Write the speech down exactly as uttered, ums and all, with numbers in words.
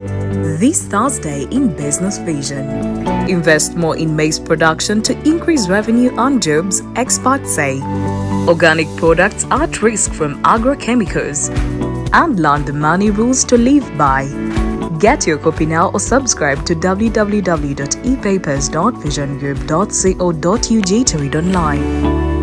This Thursday in Business Vision. Invest more in maize production to increase revenue on jobs, experts say. Organic products are at risk from agrochemicals. And learn the money rules to live by. Get your copy now or subscribe to w w w dot e papers dot vision group dot co dot u g to read online.